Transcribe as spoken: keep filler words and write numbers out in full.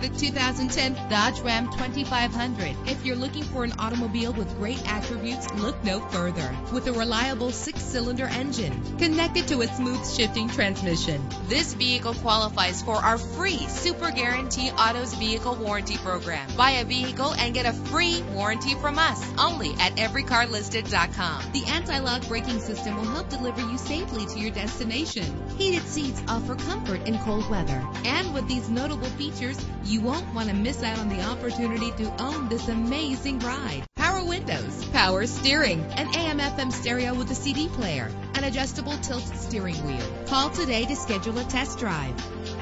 the two thousand ten Dodge Ram twenty-five hundred. If you're looking for an automobile with great attributes, look no further. With a reliable six-cylinder engine connected to a smooth shifting transmission, this vehicle qualifies for our free Super Guarantee Autos Vehicle Warranty Program. Buy a vehicle and get a free warranty from us, only at every car listed dot com. The anti-lock braking system will help deliver you safely to your destination. Heated seats offer comfort in cold weather. And with these notable features, you won't want to miss out on the opportunity to own this amazing ride. Power windows, power steering, an A M F M stereo with a C D player, an adjustable tilt steering wheel. Call today to schedule a test drive.